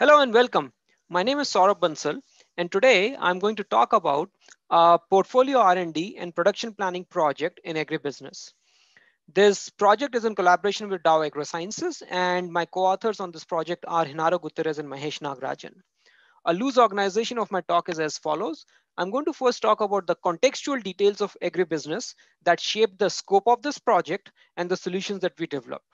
Hello and welcome. My name is Saurabh Bansal, and today I'm going to talk about a portfolio R&D and production planning project in agribusiness. This project is in collaboration with Dow AgroSciences, and my co-authors on this project are Hinara Gutierrez and Mahesh Nagarajan. A loose organization of my talk is as follows. I'm going to first talk about the contextual details of agribusiness that shaped the scope of this project and the solutions that we developed.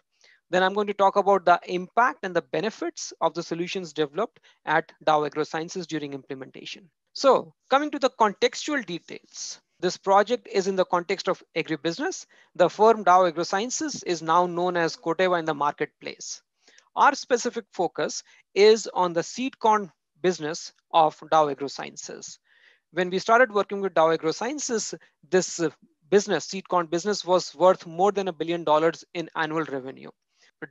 Then I'm going to talk about the impact and the benefits of the solutions developed at Dow AgroSciences during implementation. So coming to the contextual details, this project is in the context of agribusiness. The firm Dow AgroSciences is now known as Corteva in the marketplace. Our specific focus is on the seed corn business of Dow AgroSciences. When we started working with Dow AgroSciences, this business, seed corn business, was worth more than $1 billion in annual revenue.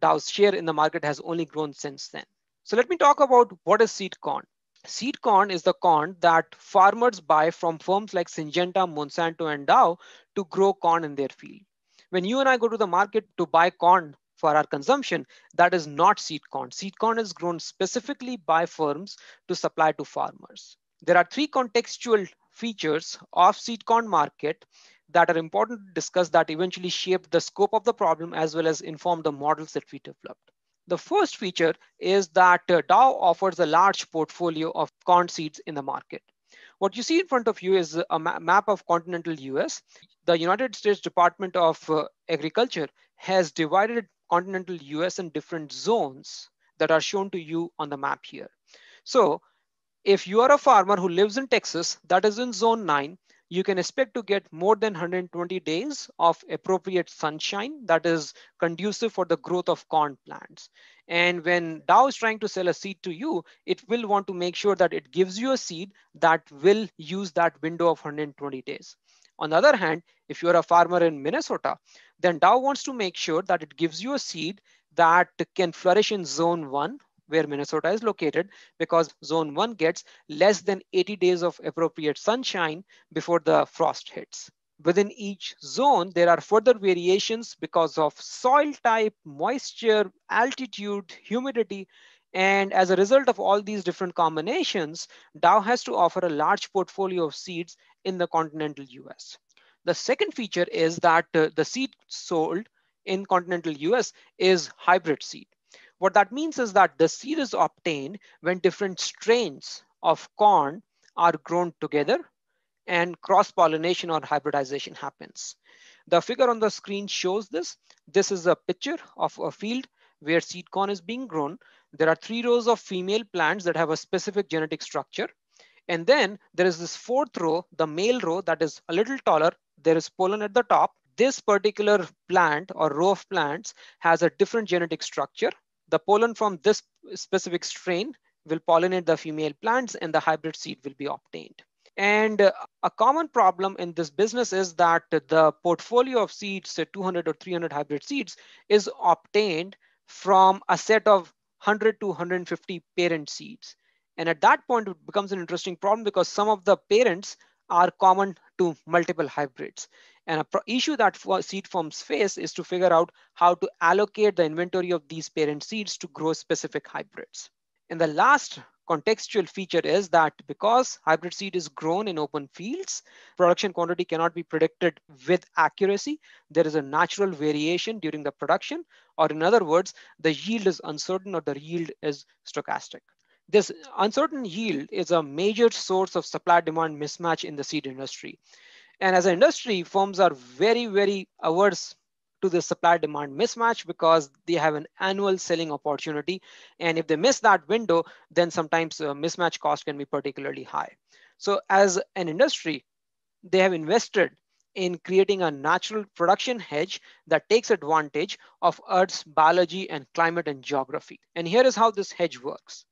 Dow's share in the market has only grown since then. So let me talk about what is seed corn. Seed corn is the corn that farmers buy from firms like Syngenta, Monsanto, and Dow to grow corn in their field. When you and I go to the market to buy corn for our consumption, that is not seed corn. Seed corn is grown specifically by firms to supply to farmers. There are three contextual features of seed corn market that are important to discuss that eventually shaped the scope of the problem as well as informed the models that we developed. The first feature is that Dow offers a large portfolio of corn seeds in the market. What you see in front of you is a map of continental US. The United States Department of Agriculture has divided continental US in different zones that are shown to you on the map here. So if you are a farmer who lives in Texas, that is in zone 9, you can expect to get more than 120 days of appropriate sunshine that is conducive for the growth of corn plants. And when Dow is trying to sell a seed to you, it will want to make sure that it gives you a seed that will use that window of 120 days. On the other hand, if you're a farmer in Minnesota, then Dow wants to make sure that it gives you a seed that can flourish in zone 1, where Minnesota is located, because zone 1 gets less than 80 days of appropriate sunshine before the frost hits. Within each zone, there are further variations because of soil type, moisture, altitude, humidity, and as a result of all these different combinations, Dow has to offer a large portfolio of seeds in the continental US. The second feature is that the seed sold in continental US is hybrid seed. What that means is that the seed is obtained when different strains of corn are grown together and cross-pollination or hybridization happens. The figure on the screen shows this. This is a picture of a field where seed corn is being grown. There are 3 rows of female plants that have a specific genetic structure. And then there is this 4th row, the male row, that is a little taller. There is pollen at the top. This particular plant or row of plants has a different genetic structure. The pollen from this specific strain will pollinate the female plants and the hybrid seed will be obtained. And a common problem in this business is that the portfolio of seeds, say 200 or 300 hybrid seeds, is obtained from a set of 100 to 150 parent seeds. And at that point, it becomes an interesting problem because some of the parents are common to multiple hybrids. And an issue that seed firms face is to figure out how to allocate the inventory of these parent seeds to grow specific hybrids. And the last contextual feature is that because hybrid seed is grown in open fields, production quantity cannot be predicted with accuracy. There is a natural variation during the production, or in other words, the yield is uncertain or the yield is stochastic. This uncertain yield is a major source of supply-demand mismatch in the seed industry. And as an industry, firms are very, very averse to the supply-demand mismatch because they have an annual selling opportunity. And if they miss that window, then sometimes mismatch cost can be particularly high. So as an industry, they have invested in creating a natural production hedge that takes advantage of Earth's biology and climate and geography. And here is how this hedge works.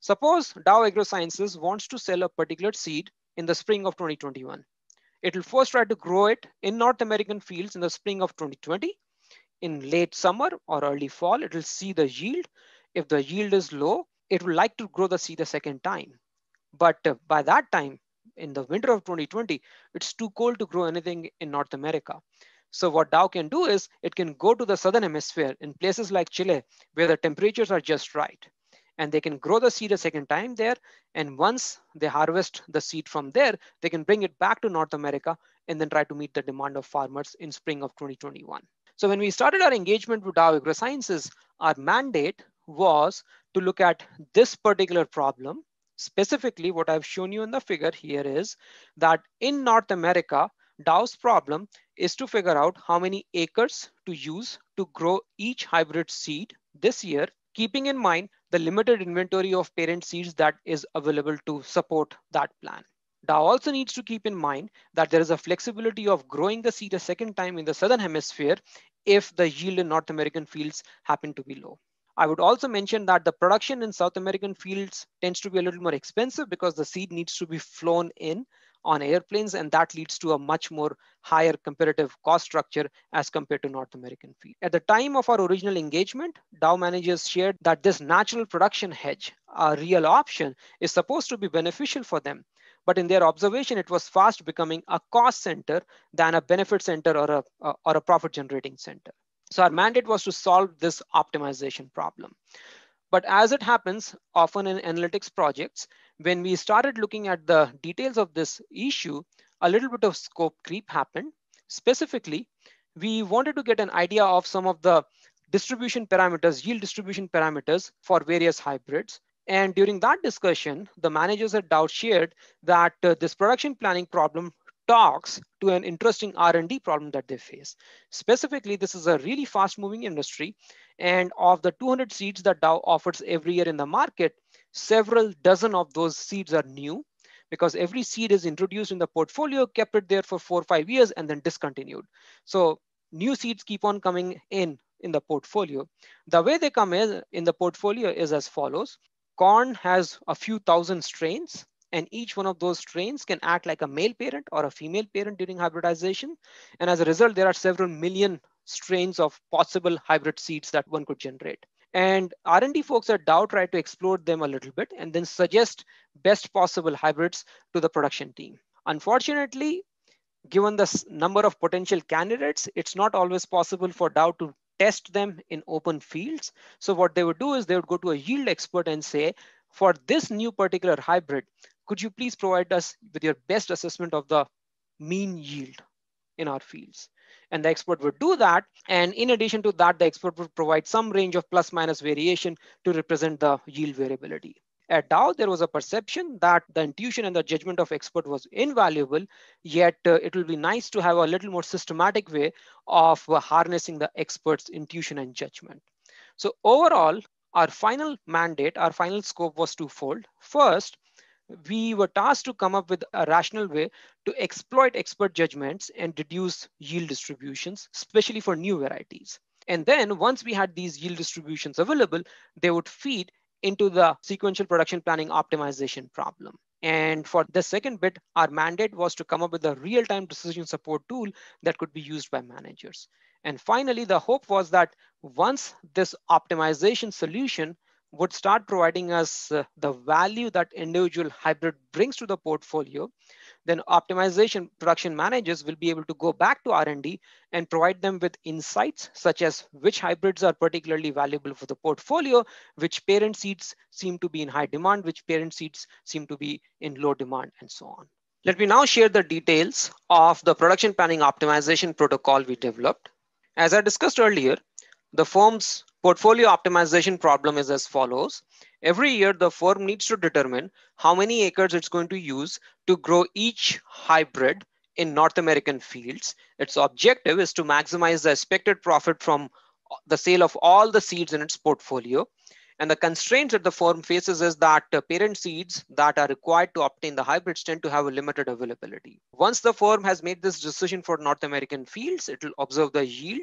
Suppose Dow AgroSciences wants to sell a particular seed in the spring of 2021. It will first try to grow it in North American fields in the spring of 2020. In late summer or early fall, it will see the yield. If the yield is low, it will like to grow the seed a second time. But by that time, in the winter of 2020, it's too cold to grow anything in North America. So what Dow can do is it can go to the Southern Hemisphere in places like Chile, where the temperatures are just right. and they can grow the seed a second time there. And once they harvest the seed from there, they can bring it back to North America and then try to meet the demand of farmers in spring of 2021. So when we started our engagement with Dow AgroSciences, our mandate was to look at this particular problem. Specifically, what I've shown you in the figure here is that in North America, Dow's problem is to figure out how many acres to use to grow each hybrid seed this year, keeping in mind the limited inventory of parent seeds that is available to support that plan. Dow also needs to keep in mind that there is a flexibility of growing the seed a second time in the Southern Hemisphere if the yield in North American fields happen to be low. I would also mention that the production in South American fields tends to be a little more expensive because the seed needs to be flown in on airplanes, and that leads to a much more higher comparative cost structure as compared to North American feed. At the time of our original engagement, Dow managers shared that this natural production hedge, a real option, is supposed to be beneficial for them. But in their observation, it was fast becoming a cost center than a benefit center or a profit generating center. So our mandate was to solve this optimization problem. But as it happens, often in analytics projects, when we started looking at the details of this issue, a little bit of scope creep happened. Specifically, we wanted to get an idea of some of the distribution parameters, yield distribution parameters for various hybrids. And during that discussion, the managers at Dow shared that this production planning problem talks to an interesting R&D problem that they face. Specifically, this is a really fast moving industry, and of the 200 seeds that Dow offers every year in the market, several dozen of those seeds are new because every seed is introduced in the portfolio, kept it there for 4 or 5 years and then discontinued. So new seeds keep on coming in the portfolio. The way they come in the portfolio is as follows. Corn has a few thousand strains, and each one of those strains can act like a male parent or a female parent during hybridization. And as a result, there are several million strains of possible hybrid seeds that one could generate. And R&D folks at Dow try to explore them a little bit and then suggest best possible hybrids to the production team. Unfortunately, given the number of potential candidates, it's not always possible for Dow to test them in open fields. So what they would do is they would go to a yield expert and say, for this new particular hybrid, could you please provide us with your best assessment of the mean yield in our fields? And the expert would do that. And in addition to that, the expert would provide some range of plus minus variation to represent the yield variability. At Dow, there was a perception that the intuition and the judgment of expert was invaluable, yet it will be nice to have a little more systematic way of harnessing the expert's intuition and judgment. So overall, our final mandate, our final scope was twofold. First, we were tasked to come up with a rational way to exploit expert judgments and reduce yield distributions, especially for new varieties. And then once we had these yield distributions available, they would feed into the sequential production planning optimization problem. And for the second bit, our mandate was to come up with a real-time decision support tool that could be used by managers. And finally, the hope was that once this optimization solution would start providing us the value that individual hybrid brings to the portfolio, then optimization production managers will be able to go back to R&D and provide them with insights such as which hybrids are particularly valuable for the portfolio, which parent seeds seem to be in high demand, which parent seeds seem to be in low demand, and so on. Let me now share the details of the production planning optimization protocol we developed. As I discussed earlier, the firm's portfolio optimization problem is as follows. Every year, the firm needs to determine how many acres it's going to use to grow each hybrid in North American fields. Its objective is to maximize the expected profit from the sale of all the seeds in its portfolio. And the constraints that the firm faces is that parent seeds that are required to obtain the hybrids tend to have a limited availability. Once the firm has made this decision for North American fields, it will observe the yield,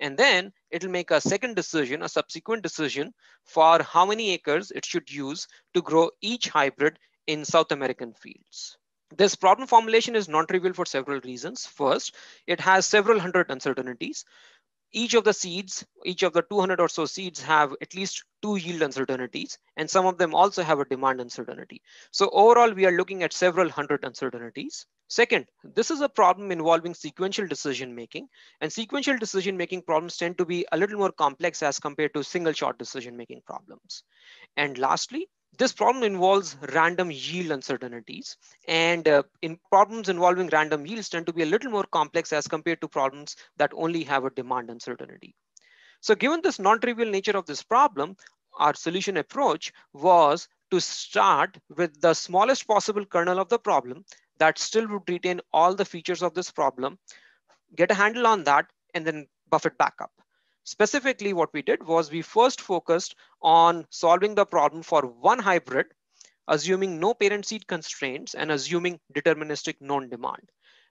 and then it will make a second decision, a subsequent decision for how many acres it should use to grow each hybrid in South American fields. This problem formulation is non-trivial for several reasons. First, it has several hundred uncertainties. Each of the seeds, each of the 200 or so seeds have at least 2 yield uncertainties, and some of them also have a demand uncertainty. So overall, we are looking at several hundred uncertainties. Second, this is a problem involving sequential decision making, and sequential decision making problems tend to be a little more complex as compared to single shot decision making problems. And lastly, this problem involves random yield uncertainties, and in problems involving random yields tend to be a little more complex as compared to problems that only have a demand uncertainty. So given this non-trivial nature of this problem, our solution approach was to start with the smallest possible kernel of the problem that still would retain all the features of this problem, get a handle on that, and then buff it back up. Specifically, what we did was we first focused on solving the problem for one hybrid, assuming no parent seed constraints and assuming deterministic non-demand.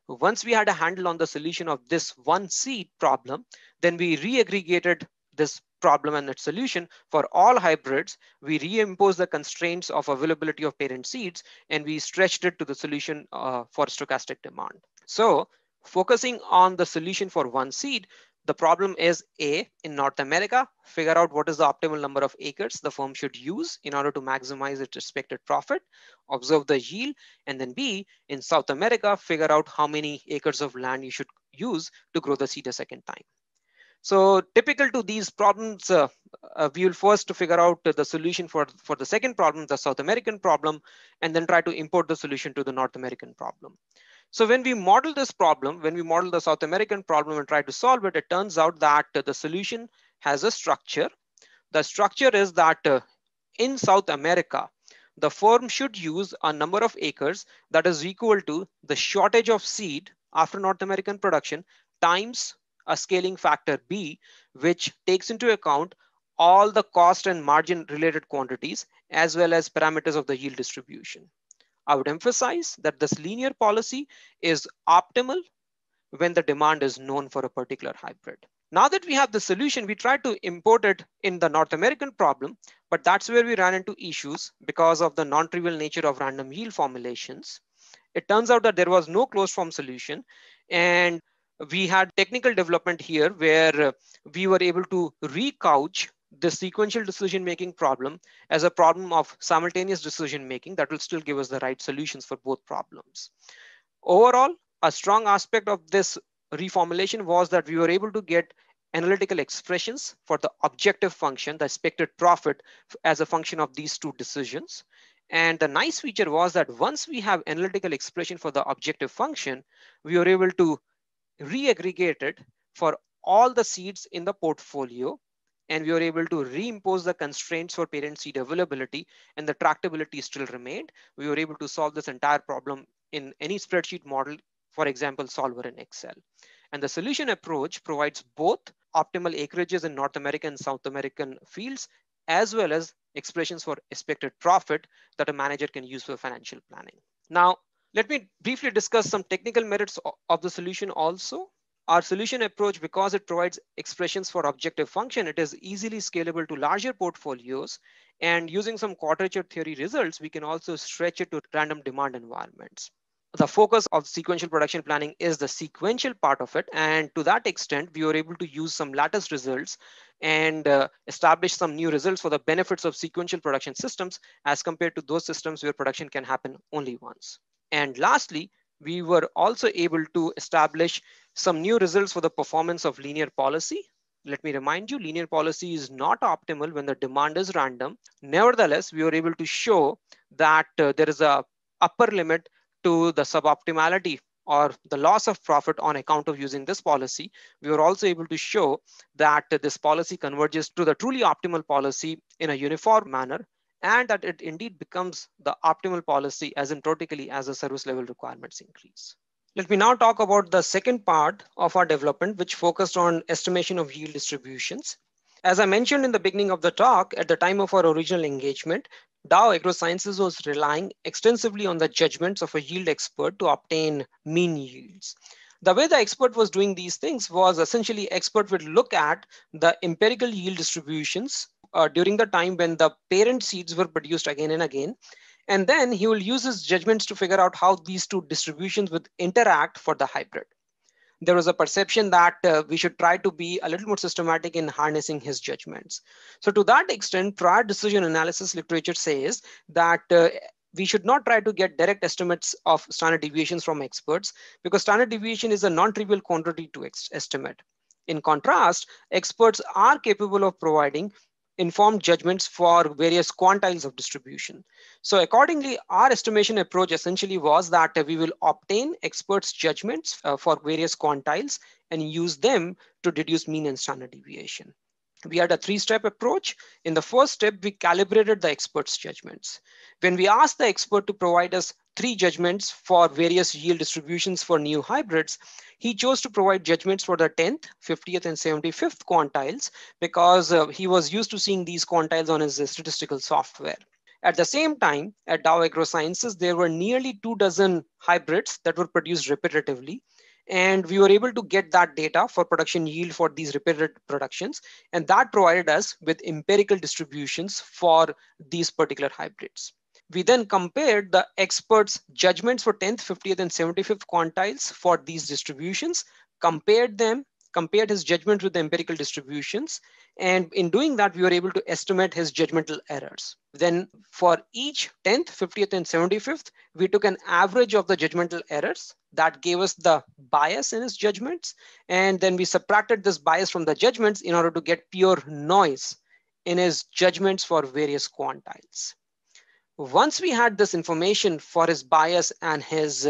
Once we had a handle on the solution of this one seed problem, then we re-aggregated this problem and its solution for all hybrids. We reimposed the constraints of availability of parent seeds, and we stretched it to the solution for stochastic demand. So focusing on the solution for one seed, the problem is A, in North America, figure out what is the optimal number of acres the firm should use in order to maximize its expected profit, observe the yield, and then B, in South America, figure out how many acres of land you should use to grow the seed a second time. So typical to these problems, we will first figure out the solution for the second problem, the South American problem, and then try to import the solution to the North American problem. So when we model this problem, when we model the South American problem and try to solve it, it turns out that the solution has a structure. The structure is that in South America, the firm should use a number of acres that is equal to the shortage of seed after North American production times a scaling factor B, which takes into account all the cost and margin related quantities, as well as parameters of the yield distribution. I would emphasize that this linear policy is optimal when the demand is known for a particular hybrid. Now that we have the solution, we tried to import it in the North American problem, but that's where we ran into issues because of the non-trivial nature of random yield formulations. It turns out that there was no closed form solution, and we had technical development here where we were able to recouch the sequential decision-making problem as a problem of simultaneous decision-making that will still give us the right solutions for both problems. Overall, a strong aspect of this reformulation was that we were able to get analytical expressions for the objective function, the expected profit, as a function of these two decisions. And the nice feature was that once we have analytical expression for the objective function, we were able to re-aggregate it for all the seeds in the portfolio, and we were able to reimpose the constraints for parent seed availability, and the tractability still remained. We were able to solve this entire problem in any spreadsheet model, for example, Solver in Excel. And the solution approach provides both optimal acreages in North American and South American fields, as well as expressions for expected profit that a manager can use for financial planning. Now, let me briefly discuss some technical merits of the solution also. Our solution approach, because it provides expressions for objective function, it is easily scalable to larger portfolios, and using some quadrature theory results, we can also stretch it to random demand environments. The focus of sequential production planning is the sequential part of it, and to that extent, we were able to use some lattice results and establish some new results for the benefits of sequential production systems as compared to those systems where production can happen only once. And lastly, we were also able to establish some new results for the performance of linear policy. Let me remind you, linear policy is not optimal when the demand is random. Nevertheless, we were able to show that there is an upper limit to the suboptimality or the loss of profit on account of using this policy. We were also able to show that this policy converges to the truly optimal policy in a uniform manner, and that it indeed becomes the optimal policy asymptotically as the service level requirements increase. Let me now talk about the second part of our development, which focused on estimation of yield distributions. As I mentioned in the beginning of the talk, at the time of our original engagement, Dow AgroSciences was relying extensively on the judgments of a yield expert to obtain mean yields. The way the expert was doing these things was essentially expert would look at the empirical yield distributions during the time when the parent seeds were produced again and again. And then he will use his judgments to figure out how these two distributions would interact for the hybrid. there was a perception that we should try to be a little more systematic in harnessing his judgments. So to that extent, prior decision analysis literature says that we should not try to get direct estimates of standard deviations from experts, because standard deviation is a non-trivial quantity to estimate. In contrast, experts are capable of providing informed judgments for various quantiles of distribution. So accordingly, our estimation approach essentially was that we will obtain experts' judgments for various quantiles and use them to deduce mean and standard deviation. We had a three-step approach. In the first step, we calibrated the expert's judgments. When we asked the expert to provide us three judgments for various yield distributions for new hybrids, he chose to provide judgments for the 10th, 50th, and 75th quantiles because he was used to seeing these quantiles on his statistical software. At the same time, at Dow AgroSciences, there were nearly 2 dozen hybrids that were produced repetitively, and we were able to get that data for production yield for these repeated productions. And that provided us with empirical distributions for these particular hybrids. We then compared the experts' judgments for 10th, 50th, and 75th quantiles for these distributions, compared his judgment with the empirical distributions. And in doing that, we were able to estimate his judgmental errors. Then for each 10th, 50th, and 75th, we took an average of the judgmental errors that gave us the bias in his judgments. And then we subtracted this bias from the judgments in order to get pure noise in his judgments for various quantiles. Once we had this information for his bias and his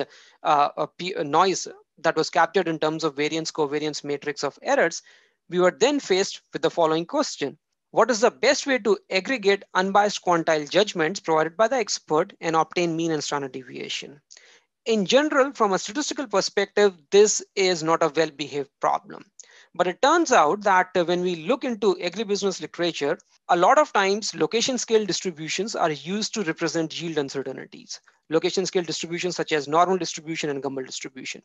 noise that was captured in terms of variance covariance matrix of errors, we were then faced with the following question. What is the best way to aggregate unbiased quantile judgments provided by the expert and obtain mean and standard deviation? In general, from a statistical perspective, this is not a well-behaved problem. But it turns out that when we look into agribusiness literature, a lot of times location scale distributions are used to represent yield uncertainties. Location scale distributions such as normal distribution and Gumbel distribution.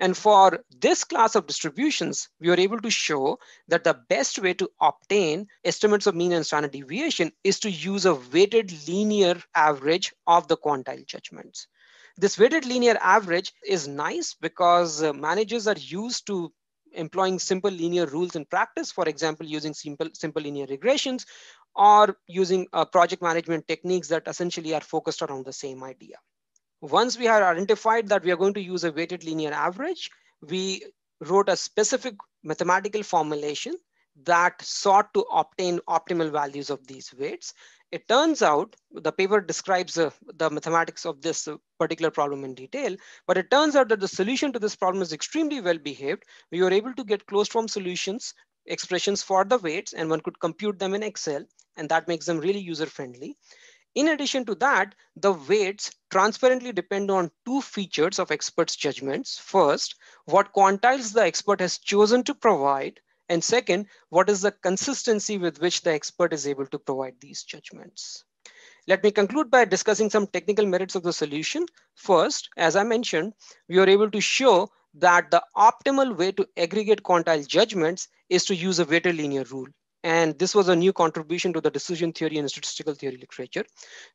And for this class of distributions, we were able to show that the best way to obtain estimates of mean and standard deviation is to use a weighted linear average of the quantile judgments. This weighted linear average is nice because managers are used to employing simple linear rules in practice, for example, using simple linear regressions or using project management techniques that essentially are focused around the same idea. Once we had identified that we are going to use a weighted linear average, we wrote a specific mathematical formulation that sought to obtain optimal values of these weights. It turns out, the paper describes the mathematics of this particular problem in detail, but it turns out that the solution to this problem is extremely well behaved. We were able to get closed form solutions, expressions for the weights, and one could compute them in Excel, and that makes them really user friendly. In addition to that, the weights transparently depend on two features of experts' judgments. First, what quantiles the expert has chosen to provide, and second, what is the consistency with which the expert is able to provide these judgments? Let me conclude by discussing some technical merits of the solution. First, as I mentioned, we were able to show that the optimal way to aggregate quantile judgments is to use a weighted linear rule. And this was a new contribution to the decision theory and statistical theory literature.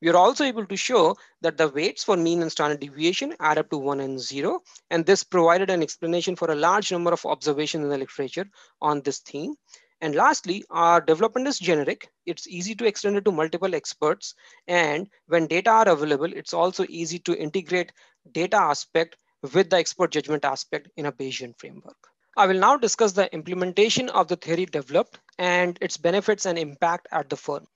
We are also able to show that the weights for mean and standard deviation add up to 1 and 0. And this provided an explanation for a large number of observations in the literature on this theme. And lastly, our development is generic. It's easy to extend it to multiple experts. And when data are available, it's also easy to integrate data aspect with the expert judgment aspect in a Bayesian framework. I will now discuss the implementation of the theory developed and its benefits and impact at the firm.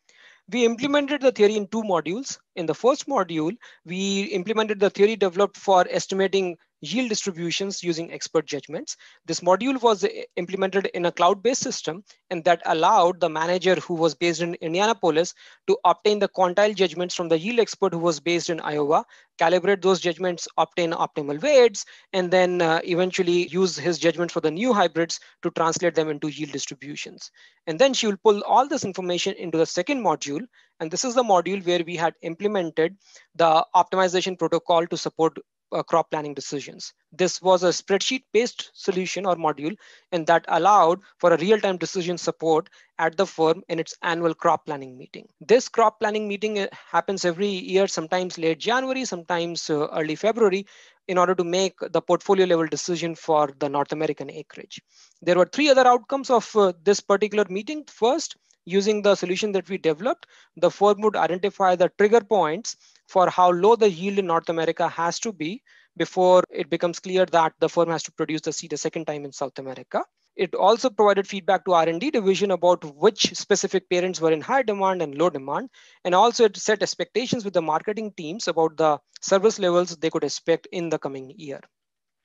We implemented the theory in 2 modules. In the first module, we implemented the theory developed for estimating yield distributions using expert judgments. This module was implemented in a cloud-based system, and that allowed the manager who was based in Indianapolis to obtain the quantile judgments from the yield expert who was based in Iowa, calibrate those judgments, obtain optimal weights, and then eventually use his judgment for the new hybrids to translate them into yield distributions. And then she will pull all this information into the second module. And this is the module where we had implemented the optimization protocol to support crop planning decisions. This was a spreadsheet-based solution or module, and that allowed for a real-time decision support at the firm in its annual crop planning meeting. This crop planning meeting happens every year, sometimes late January, sometimes early February, in order to make the portfolio level decision for the North American acreage. There were three other outcomes of this particular meeting. First, using the solution that we developed, the firm would identify the trigger points for how low the yield in North America has to be before it becomes clear that the firm has to produce the seed a second time in South America. It also provided feedback to R&D division about which specific parents were in high demand and low demand. And also it set expectations with the marketing teams about the service levels they could expect in the coming year.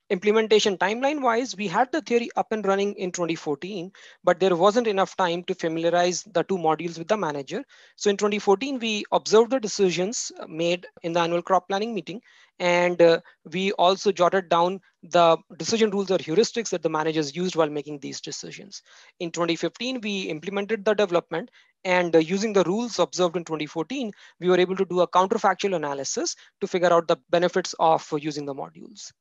Implementation timeline wise, we had the theory up and running in 2014, but there wasn't enough time to familiarize the two modules with the manager. So in 2014, we observed the decisions made in the annual crop planning meeting, and we also jotted down the decision rules or heuristics that the managers used while making these decisions. In 2015, we implemented the development, and using the rules observed in 2014, we were able to do a counterfactual analysis to figure out the benefits of using the modules.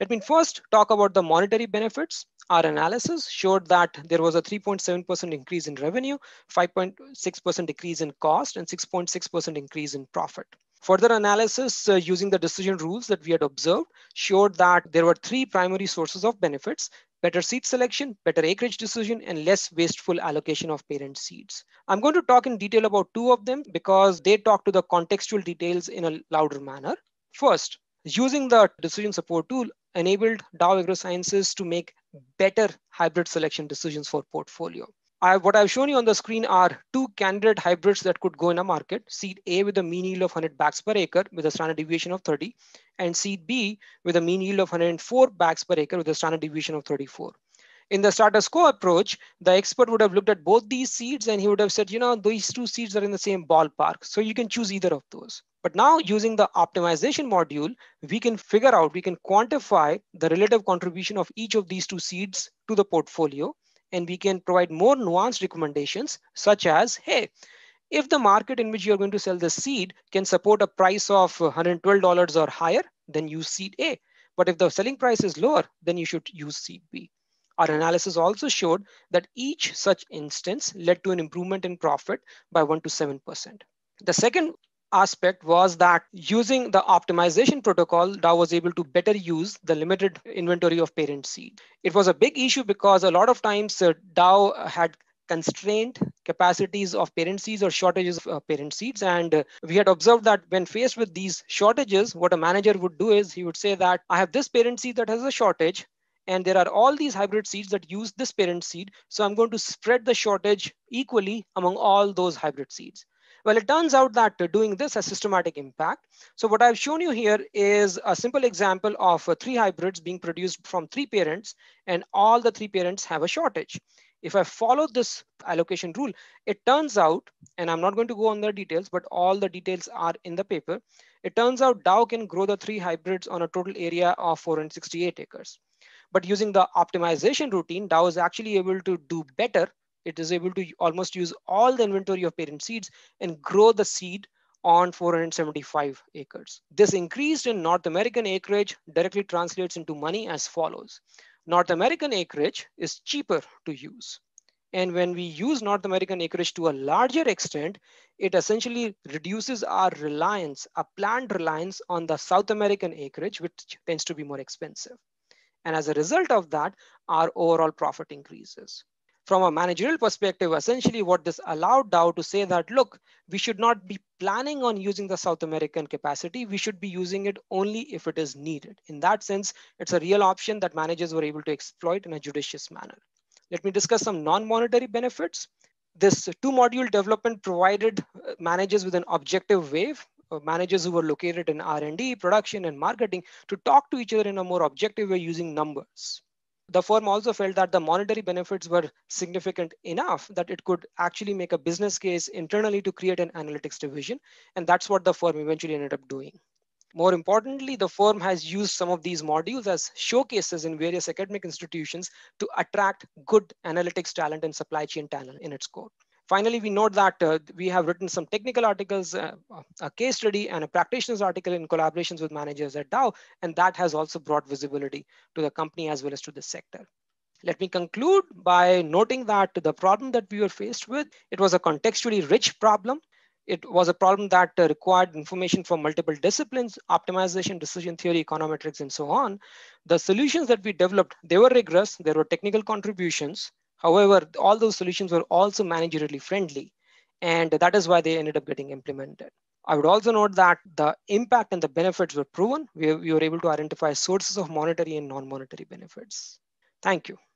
Let me first talk about the monetary benefits. Our analysis showed that there was a 3.7% increase in revenue, 5.6% decrease in cost, and 6.6% increase in profit. Further analysis using the decision rules that we had observed showed that there were three primary sources of benefits: better seed selection, better acreage decision, and less wasteful allocation of parent seeds. I'm going to talk in detail about two of them because they talk to the contextual details in a louder manner. First, using the decision support tool enabled Dow AgroSciences to make better hybrid selection decisions for portfolio. What I've shown you on the screen are two candidate hybrids that could go in a market: seed A with a mean yield of 100 bags per acre with a standard deviation of 30, and seed B with a mean yield of 104 bags per acre with a standard deviation of 34. In the status quo approach, the expert would have looked at both these seeds and he would have said, you know, these two seeds are in the same ballpark, so you can choose either of those. But now using the optimization module, we can figure out, we can quantify the relative contribution of each of these two seeds to the portfolio. And we can provide more nuanced recommendations such as, hey, if the market in which you're going to sell the seed can support a price of $112 or higher, then use seed A. But if the selling price is lower, then you should use seed B. Our analysis also showed that each such instance led to an improvement in profit by 1 to 7%. The second aspect was that using the optimization protocol, Dow was able to better use the limited inventory of parent seed. It was a big issue because a lot of times Dow had constrained capacities of parent seeds or shortages of parent seeds. And we had observed that when faced with these shortages, what a manager would do is he would say that I have this parent seed that has a shortage, and there are all these hybrid seeds that use this parent seed, so I'm going to spread the shortage equally among all those hybrid seeds. Well, it turns out that doing this has systematic impact. So what I've shown you here is a simple example of three hybrids being produced from three parents, and all the three parents have a shortage. If I follow this allocation rule, it turns out, and I'm not going to go on the details, but all the details are in the paper. It turns out Dow can grow the three hybrids on a total area of 468 acres. But using the optimization routine, Dow is actually able to do better. It is able to almost use all the inventory of parent seeds and grow the seed on 475 acres. This increase in North American acreage directly translates into money as follows. North American acreage is cheaper to use. And when we use North American acreage to a larger extent, it essentially reduces our reliance, our planned reliance on the South American acreage, which tends to be more expensive. And as a result of that, our overall profit increases. From a managerial perspective, essentially what this allowed Dow to say that, look, we should not be planning on using the South American capacity. We should be using it only if it is needed. In that sense, it's a real option that managers were able to exploit in a judicious manner. Let me discuss some non-monetary benefits. This two-module development provided managers with an objective way, managers who were located in R&D, production, and marketing, to talk to each other in a more objective way using numbers. The firm also felt that the monetary benefits were significant enough that it could actually make a business case internally to create an analytics division. And that's what the firm eventually ended up doing. More importantly, the firm has used some of these modules as showcases in various academic institutions to attract good analytics talent and supply chain talent in its core. Finally, we note that we have written some technical articles, a case study and a practitioner's article in collaborations with managers at Dow, and that has also brought visibility to the company as well as to the sector. Let me conclude by noting that the problem that we were faced with, it was a contextually rich problem. It was a problem that required information from multiple disciplines, optimization, decision theory, econometrics, and so on. The solutions that we developed, they were rigorous. There were technical contributions. However, all those solutions were also managerially friendly, and that is why they ended up getting implemented. I would also note that the impact and the benefits were proven. We were able to identify sources of monetary and non-monetary benefits. Thank you.